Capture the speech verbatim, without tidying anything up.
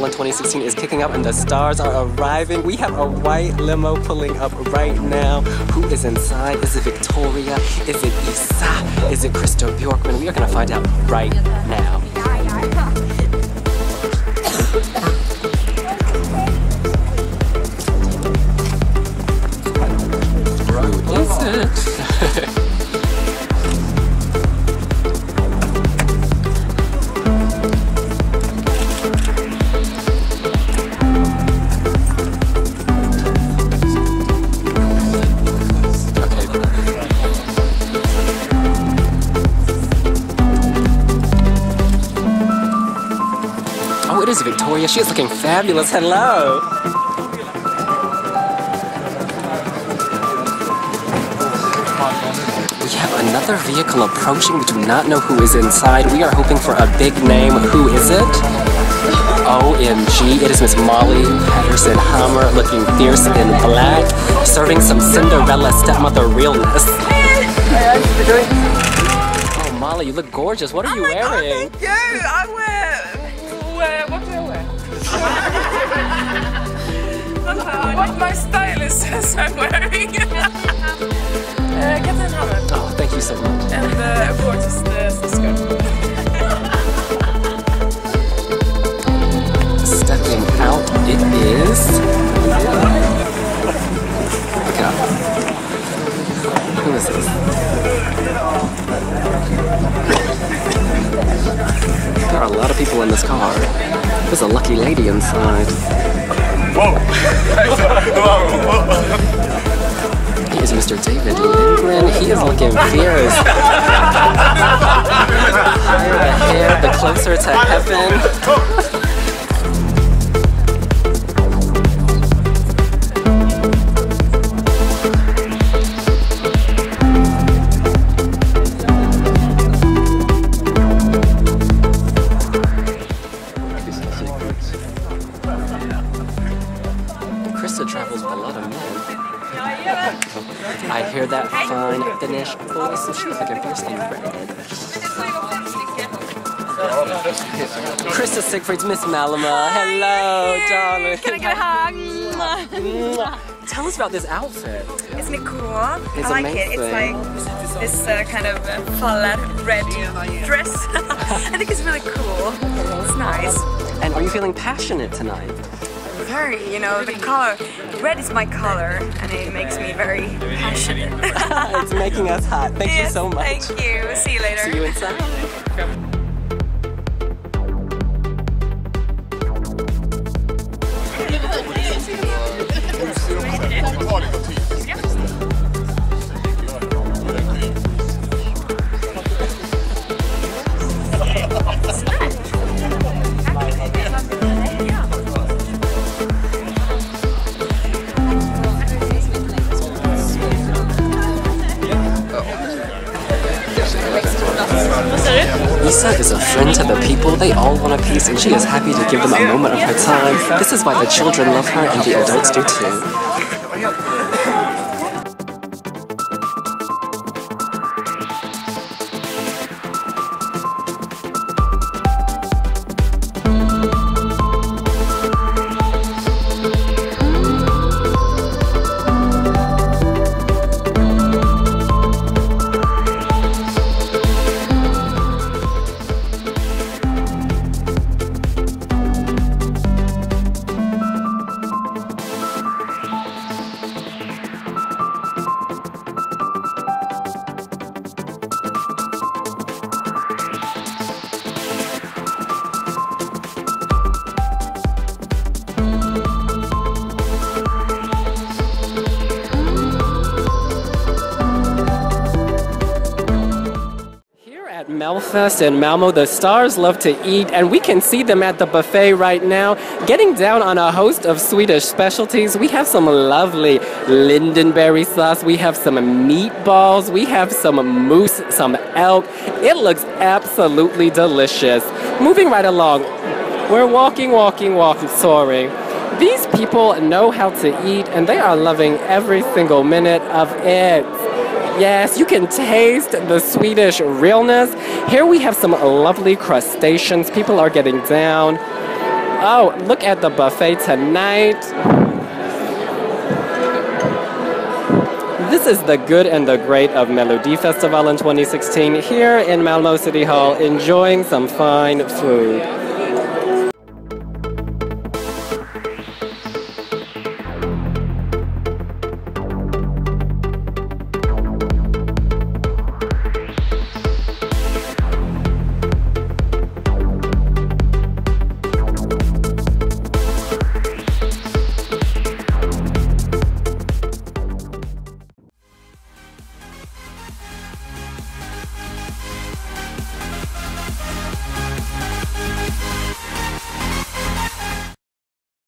Festival in twenty sixteen is kicking up and the stars are arriving. We have a white limo pulling up right now. Who is inside? Is it Victoria? Is it Isa? Is it Krista Bjorkman? We are gonna find out right now. Oh, it is Victoria. She is looking fabulous. Hello. We have another vehicle approaching. We do not know who is inside. We are hoping for a big name. Who is it? O M G. It is Miss Molly Patterson Hammer, looking fierce in black, serving some Cinderella stepmother realness. Oh, Molly, you look gorgeous. What are oh you wearing? God, thank you. I wear... What do I wear? What my stylist says I'm wearing. uh, get in Hammer. Oh, thank you so much. And uh, of course it's the subscribe. Stepping out, it is... Look it up. Who is this? There are a lot of people in this car. There's a lucky lady inside. Whoa! Here's Mister David Lindgren. He is looking fierce. The higher the hair, the closer to heaven. Krista travels with a lot of men. I hear that fine Finnish voice, and she was looking fierce and red. Krista Siegfried's Miss Malmö. Hello, darling. Can I get a hug? Tell us about this outfit. Isn't it cool? It's I like amazing. It. It's like this uh, kind of fallen red dress. I think it's really cool. It's nice. And are you feeling passionate tonight? Very, you know, the color. Red is my color, and it makes me very passionate. It's making us hot. Thank yes, you so much. Thank you. See you later. See you inside. Isa is a friend to the people. They all want a piece, and she is happy to give them a moment of her time. This is why the children love her, and the adults do too. Melfest in Malmö, the stars love to eat, and we can see them at the buffet right now, getting down on a host of Swedish specialties. We have some lovely lindenberry sauce, we have some meatballs, we have some moose, some elk. It looks absolutely delicious. Moving right along, we're walking, walking, walking, soaring. These people know how to eat, and they are loving every single minute of it. Yes, you can taste the Swedish realness. Here we have some lovely crustaceans. People are getting down. Oh, look at the buffet tonight. This is the good and the great of Melodifestivalen in twenty sixteen here in Malmö City Hall, enjoying some fine food.